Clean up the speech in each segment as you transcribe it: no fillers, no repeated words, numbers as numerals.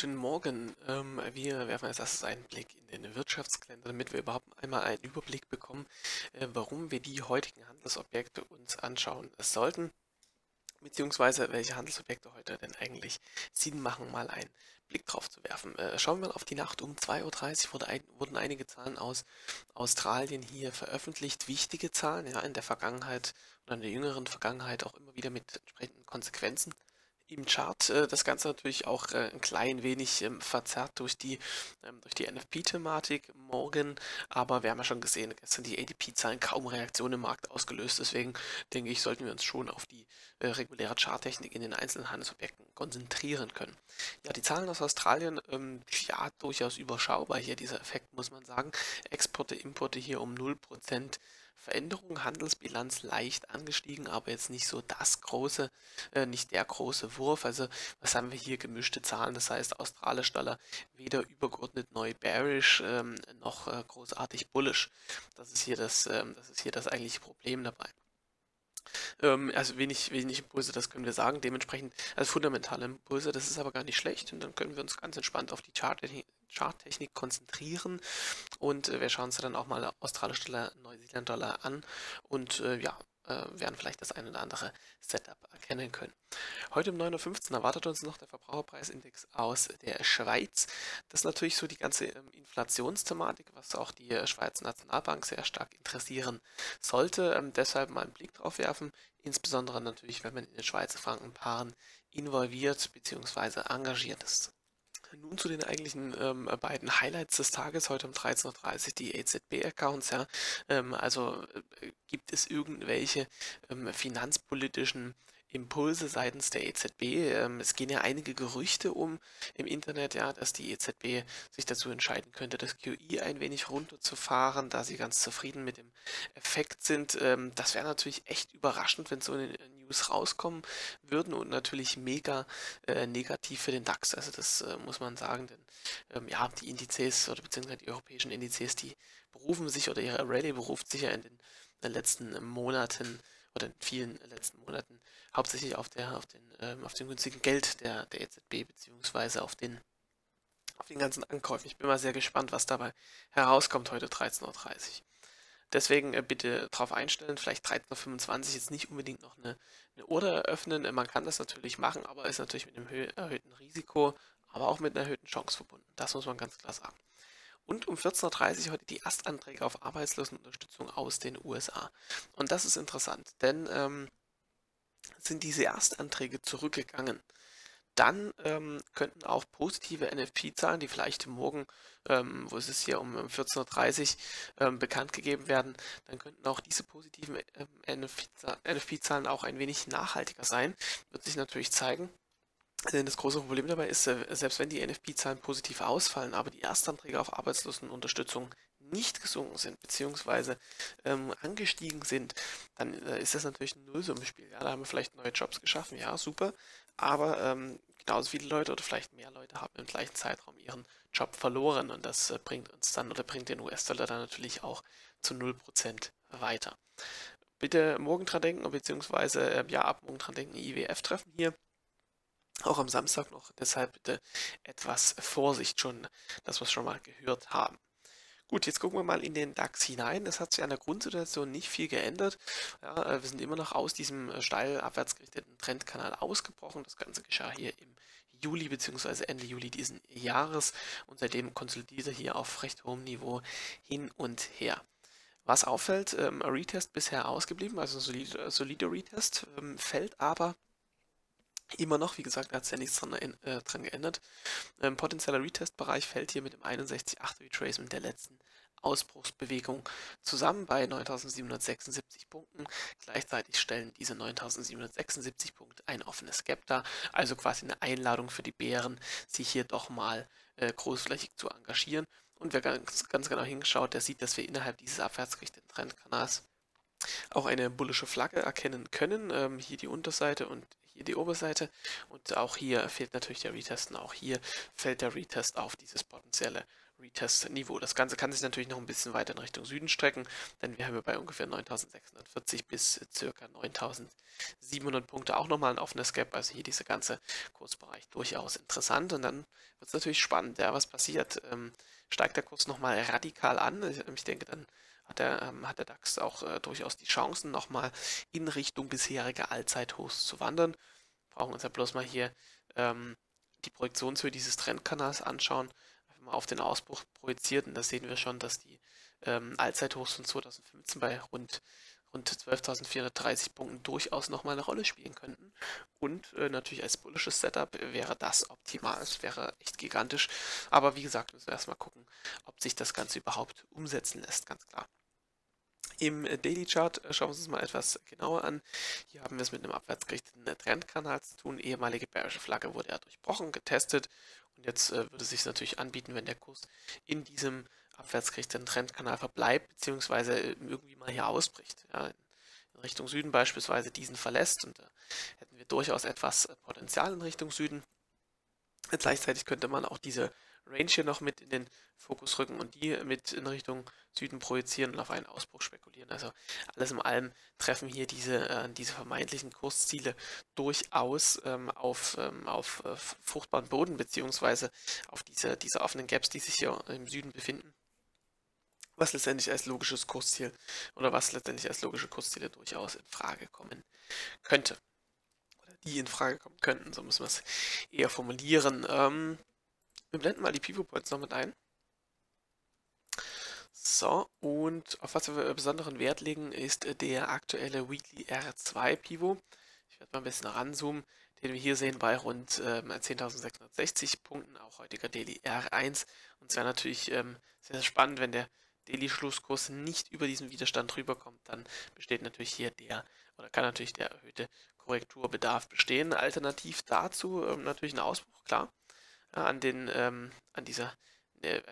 Guten Morgen. Wir werfen als erstes einen Blick in den Wirtschaftskalender, damit wir überhaupt einmal einen Überblick bekommen, warum wir die heutigen Handelsobjekte uns anschauen sollten, beziehungsweise welche Handelsobjekte heute denn eigentlich Sinn machen, mal einen Blick drauf zu werfen. Schauen wir mal auf die Nacht. Um 2:30 Uhr wurden einige Zahlen aus Australien hier veröffentlicht. Wichtige Zahlen, ja, in der Vergangenheit oder in der jüngeren Vergangenheit auch immer wieder mit entsprechenden Konsequenzen im Chart. Das Ganze natürlich auch ein klein wenig verzerrt durch die NFP-Thematik morgen, aber wir haben ja schon gesehen, gestern die ADP-Zahlen kaum Reaktion im Markt ausgelöst, deswegen denke ich, sollten wir uns schon auf die reguläre Charttechnik in den einzelnen Handelsobjekten konzentrieren können. Ja, die Zahlen aus Australien, ja, durchaus überschaubar hier, dieser Effekt, muss man sagen. Exporte, Importe hier um 0%. Veränderung, Handelsbilanz leicht angestiegen, aber jetzt nicht so das große, nicht der große Wurf. Also was haben wir hier? Gemischte Zahlen, das heißt australisch Dollar weder übergeordnet neu bearish noch großartig bullish. Das ist hier das eigentliche Problem dabei. Also wenig Impulse, das können wir sagen. Dementsprechend als fundamentale Impulse, das ist aber gar nicht schlecht. Und dann können wir uns ganz entspannt auf die Charttechnik konzentrieren. Und wir schauen uns dann auch mal australische Dollar, Neuseeland-Dollar an. Und ja, werden vielleicht das eine oder andere Setup erkennen können. Heute um 9:15 Uhr erwartet uns noch der Verbraucherpreisindex aus der Schweiz. Das ist natürlich so die ganze Inflationsthematik, was auch die Schweizer Nationalbank sehr stark interessieren sollte. Deshalb mal einen Blick drauf werfen, insbesondere natürlich, wenn man in den Schweizer Frankenpaaren involviert bzw. engagiert ist. Nun zu den eigentlichen beiden Highlights des Tages, heute um 13:30 Uhr die EZB-Accounts. Ja. Gibt es irgendwelche finanzpolitischen Impulse seitens der EZB? Es gehen ja einige Gerüchte um im Internet, ja, dass die EZB sich dazu entscheiden könnte, das QE ein wenig runterzufahren, da sie ganz zufrieden mit dem Effekt sind. Das wäre natürlich echt überraschend, wenn so eine News rauskommen würden, und natürlich mega negativ für den DAX. Also das muss man sagen, denn ja, die Indizes oder beziehungsweise die europäischen Indizes, die berufen sich, oder ihre Rallye beruft sich ja in den letzten Monaten oder in vielen letzten Monaten hauptsächlich auf den günstigen Geld der EZB beziehungsweise auf den ganzen Ankäufen. Ich bin mal sehr gespannt, was dabei herauskommt heute 13:30 Uhr. Deswegen bitte darauf einstellen, vielleicht 13:25 Uhr jetzt nicht unbedingt noch eine Order eröffnen. Man kann das natürlich machen, aber ist natürlich mit einem erhöhten Risiko, aber auch mit einer erhöhten Chance verbunden. Das muss man ganz klar sagen. Und um 14:30 Uhr heute die Erstanträge auf Arbeitslosenunterstützung aus den USA. Und das ist interessant, denn sind diese Erstanträge zurückgegangen, dann könnten auch positive NFP-Zahlen, die vielleicht morgen, wo ist es hier, um 14:30 Uhr bekannt gegeben werden, dann könnten auch diese positiven NFP-Zahlen auch ein wenig nachhaltiger sein. Wird sich natürlich zeigen. Denn das große Problem dabei ist, selbst wenn die NFP-Zahlen positiv ausfallen, aber die Erstanträge auf Arbeitslosenunterstützung nicht gesunken sind, beziehungsweise angestiegen sind, dann ist das natürlich ein Nullsummenspiel. Ja, da haben wir vielleicht neue Jobs geschaffen, ja, super, aber genauso viele Leute oder vielleicht mehr Leute haben im gleichen Zeitraum ihren Job verloren, und das bringt uns dann oder bringt den US-Dollar dann natürlich auch zu 0% weiter. Bitte morgen dran denken, beziehungsweise ja, ab morgen dran denken, IWF-Treffen hier. Auch am Samstag noch, deshalb bitte etwas Vorsicht, schon das, was wir schon mal gehört haben. Gut, jetzt gucken wir mal in den DAX hinein. Es hat sich an der Grundsituation nicht viel geändert. Ja, wir sind immer noch aus diesem steil abwärts gerichteten Trendkanal ausgebrochen. Das Ganze geschah hier im Juli bzw. Ende Juli diesen Jahres, und seitdem konsolidiert er hier auf recht hohem Niveau hin und her. Was auffällt, Retest bisher ausgeblieben, also ein solider Retest, fällt aber immer noch, wie gesagt, da hat sich ja nichts dran geändert. Potenzieller Retest-Bereich fällt hier mit dem 61,8 Retracement der letzten Ausbruchsbewegung zusammen bei 9.776 Punkten. Gleichzeitig stellen diese 9.776 Punkte ein offenes Gap dar, also quasi eine Einladung für die Bären, sich hier doch mal großflächig zu engagieren. Und wer ganz genau hingeschaut, der sieht, dass wir innerhalb dieses abwärtsgerichteten Trendkanals auch eine bullische Flagge erkennen können. Hier die Unterseite und hier die Oberseite, und auch hier fehlt natürlich der Retest, und auch hier fällt der Retest auf dieses potenzielle Retest-Niveau. Das Ganze kann sich natürlich noch ein bisschen weiter in Richtung Süden strecken, denn wir haben hier bei ungefähr 9.640 bis ca. 9.700 Punkte auch nochmal ein offenes Gap, also hier dieser ganze Kursbereich durchaus interessant. Und dann wird es natürlich spannend, ja, was passiert. Steigt der Kurs nochmal radikal an? Ich denke, dann hat der DAX auch durchaus die Chancen, nochmal in Richtung bisherige Allzeithochs zu wandern. Brauchen uns ja bloß mal hier die Projektionshöhe dieses Trendkanals anschauen, mal auf den Ausbruch projiziert, und da sehen wir schon, dass die Allzeithochs von 2015 bei rund 12.430 Punkten durchaus nochmal eine Rolle spielen könnten. Und natürlich als bullisches Setup wäre das optimal, es wäre echt gigantisch. Aber wie gesagt, müssen wir erstmal gucken, ob sich das Ganze überhaupt umsetzen lässt, ganz klar. Im Daily Chart schauen wir uns das mal etwas genauer an. Hier haben wir es mit einem abwärtsgerichteten Trendkanal zu tun. Ehemalige bearische Flagge wurde ja durchbrochen, getestet. Und jetzt würde es sich natürlich anbieten, wenn der Kurs in diesem abwärtsgerichteten Trendkanal verbleibt, beziehungsweise irgendwie mal hier ausbricht. Ja, in Richtung Süden beispielsweise diesen verlässt, und da hätten wir durchaus etwas Potenzial in Richtung Süden. Gleichzeitig könnte man auch diese Range hier noch mit in den Fokus rücken und die mit in Richtung Süden projizieren und auf einen Ausbruch spekulieren. Also alles in allem treffen hier diese vermeintlichen Kursziele durchaus auf fruchtbaren Boden, beziehungsweise auf diese offenen Gaps, die sich hier im Süden befinden, was letztendlich als logisches Kursziel oder was letztendlich als logische Kursziele durchaus in Frage kommen könnte. Oder die in Frage kommen könnten, so müssen wir es eher formulieren. Wir blenden mal die Pivo-Points noch mit ein. So, und auf was wir besonderen Wert legen, ist der aktuelle Weekly R2 Pivo. Ich werde mal ein bisschen ranzoomen, den wir hier sehen bei rund 10.660 Punkten, auch heutiger Daily R1. Und es wäre natürlich sehr spannend, wenn der Daily-Schlusskurs nicht über diesen Widerstand rüberkommt, dann besteht natürlich hier kann natürlich der erhöhte Korrekturbedarf bestehen. Alternativ dazu natürlich ein Ausbruch, klar. Also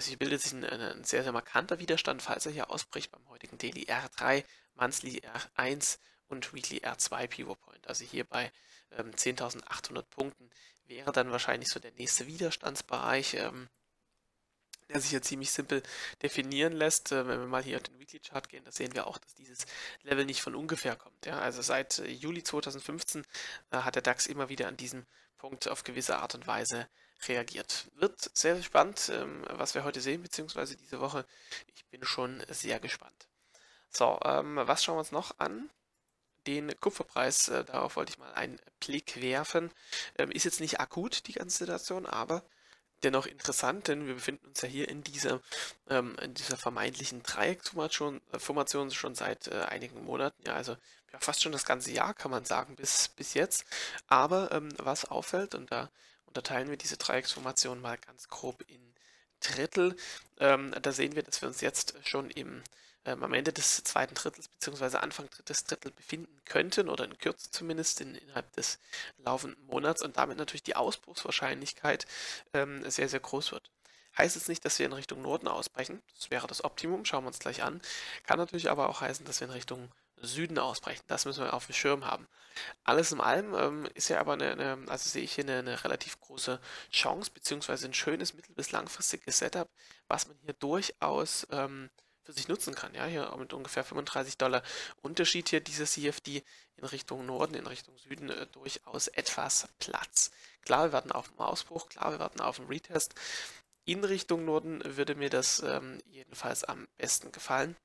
hier bildet sich ein sehr, sehr markanter Widerstand, falls er hier ausbricht beim heutigen Daily R3, Monthly R1 und Weekly R2 Pivot Point. Also hier bei 10.800 Punkten wäre dann wahrscheinlich so der nächste Widerstandsbereich, der sich ja ziemlich simpel definieren lässt. Wenn wir mal hier auf den Weekly Chart gehen, da sehen wir auch, dass dieses Level nicht von ungefähr kommt. Ja? Also seit Juli 2015 hat der DAX immer wieder an diesem Punkt auf gewisse Art und Weise reagiert. Wird sehr spannend, was wir heute sehen, beziehungsweise diese Woche. Ich bin schon sehr gespannt. So, was schauen wir uns noch an? Den Kupferpreis, darauf wollte ich mal einen Blick werfen. Ist jetzt nicht akut, die ganze Situation, aber dennoch interessant, denn wir befinden uns ja hier in dieser vermeintlichen Dreiecksformation schon seit einigen Monaten, ja, also ja, fast schon das ganze Jahr, kann man sagen, bis jetzt. Aber was auffällt, und da unterteilen wir diese Dreiecksformation mal ganz grob in Drittel, da sehen wir, dass wir uns jetzt schon am Ende des zweiten Drittels bzw. Anfang drittes Drittel befinden könnten, oder in Kürze zumindest innerhalb des laufenden Monats, und damit natürlich die Ausbruchswahrscheinlichkeit sehr, sehr groß wird. Heißt jetzt nicht, dass wir in Richtung Norden ausbrechen, das wäre das Optimum, schauen wir uns gleich an. Kann natürlich aber auch heißen, dass wir in Richtung Süden ausbrechen, das müssen wir auf dem Schirm haben. Alles in allem ist ja aber, also sehe ich hier eine relativ große Chance, beziehungsweise ein schönes mittel- bis langfristiges Setup, was man hier durchaus für sich nutzen kann. Ja, hier mit ungefähr $35 Unterschied hier dieser CFD in Richtung Norden, in Richtung Süden durchaus etwas Platz. Klar, wir warten auf einen Ausbruch, klar, wir warten auf einen Retest. In Richtung Norden würde mir das jedenfalls am besten gefallen,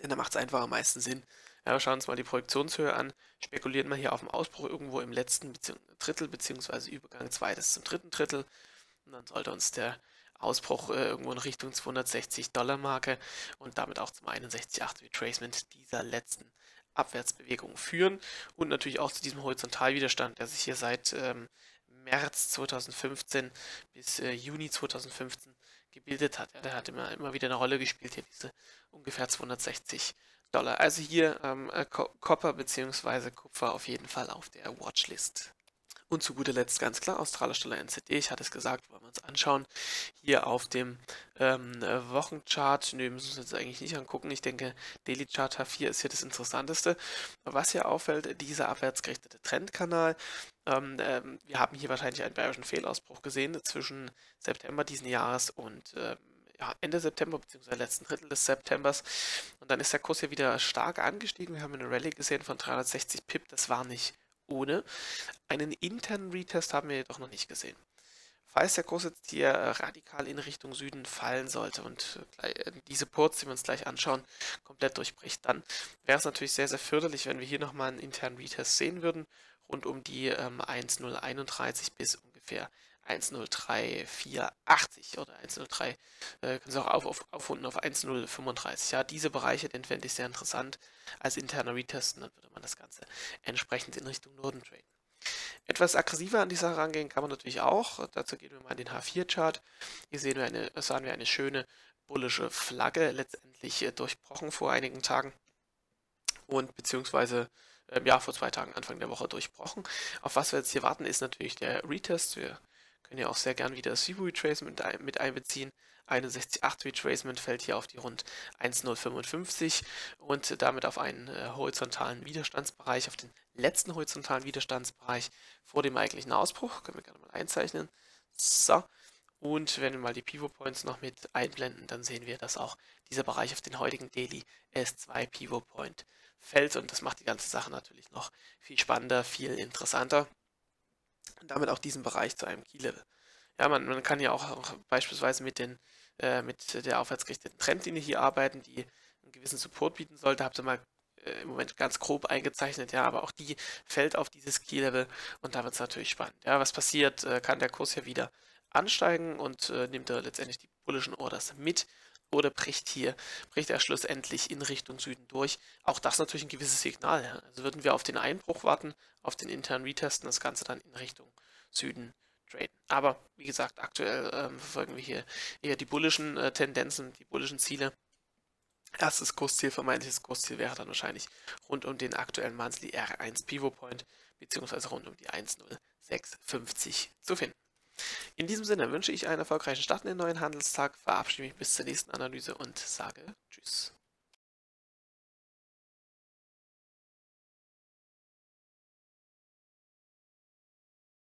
denn da macht es einfach am meisten Sinn. Ja, wir schauen uns mal die Projektionshöhe an, spekulieren mal hier auf einen Ausbruch irgendwo im letzten Drittel, beziehungsweise Übergang zweites zum dritten Drittel, und dann sollte uns der Ausbruch irgendwo in Richtung $260 Marke und damit auch zum 61,8 Retracement dieser letzten Abwärtsbewegung führen, und natürlich auch zu diesem Horizontalwiderstand, der sich hier seit März 2015 bis Juni 2015 gebildet hat. Ja, der hat immer wieder eine Rolle gespielt, hier diese ungefähr $260. Also hier Copper bzw. Kupfer auf jeden Fall auf der Watchlist. Und zu guter Letzt ganz klar australischer Dollar NZD, ich hatte es gesagt, wollen wir uns anschauen. Hier auf dem Wochenchart, ne, müssen wir uns jetzt eigentlich nicht angucken, ich denke Daily Chart H4 ist hier das Interessanteste. Was hier auffällt, dieser abwärtsgerichtete Trendkanal, wir haben hier wahrscheinlich einen bearischen Fehlausbruch gesehen zwischen September diesen Jahres und ja, Ende September bzw. letzten Drittel des Septembers. Und dann ist der Kurs hier wieder stark angestiegen. Wir haben eine Rallye gesehen von 360 Pip. Das war nicht ohne. Einen internen Retest haben wir jedoch noch nicht gesehen. Falls der Kurs jetzt hier radikal in Richtung Süden fallen sollte und diese Ports, die wir uns gleich anschauen, komplett durchbricht, dann wäre es natürlich sehr, sehr förderlich, wenn wir hier nochmal einen internen Retest sehen würden, rund um die 1,031 bis ungefähr 1,03480 oder 1,03, können Sie auch aufrunden auf 1,035. Ja, diese Bereiche, den fände ich sehr interessant als interner Retest, und dann würde man das Ganze entsprechend in Richtung Norden traden. Etwas aggressiver an die Sache rangehen kann man natürlich auch. Dazu gehen wir mal in den H4-Chart. Hier sahen wir eine schöne bullische Flagge, letztendlich durchbrochen vor einigen Tagen und beziehungsweise ja, vor 2 Tagen, Anfang der Woche durchbrochen. Auf was wir jetzt hier warten, ist natürlich der Retest. Wir können ja auch sehr gern wieder das Fibo-Retracement mit einbeziehen. 61,8 Retracement fällt hier auf die rund 1,055 und damit auf einen horizontalen Widerstandsbereich, auf den letzten horizontalen Widerstandsbereich vor dem eigentlichen Ausbruch. Können wir gerne mal einzeichnen. So, und wenn wir mal die Pivot Points noch mit einblenden, dann sehen wir, dass auch dieser Bereich auf den heutigen Daily S2 Pivot Point fällt, und das macht die ganze Sache natürlich noch viel spannender, viel interessanter und damit auch diesen Bereich zu einem Key-Level. Ja, man kann ja auch beispielsweise mit der aufwärtsgerichteten Trendlinie hier arbeiten, die einen gewissen Support bieten sollte. Habt ihr mal im Moment ganz grob eingezeichnet, ja, aber auch die fällt auf dieses Key-Level und da wird es natürlich spannend. Ja, was passiert? Kann der Kurs hier wieder ansteigen und nimmt er letztendlich die bullischen Orders mit oder bricht er schlussendlich in Richtung Süden durch? Auch das natürlich ein gewisses Signal. Ja. Also würden wir auf den Einbruch warten, auf den internen Retesten, das Ganze dann in Richtung Süden traden. Aber wie gesagt, aktuell verfolgen wir hier eher die bullischen Tendenzen, die bullischen Ziele. Erstes Kursziel, vermeintliches Kursziel wäre dann wahrscheinlich rund um den aktuellen Monthly R1 Pivot Point beziehungsweise rund um die 1,065 zu finden. In diesem Sinne wünsche ich einen erfolgreichen Start in den neuen Handelstag, verabschiede mich bis zur nächsten Analyse und sage Tschüss.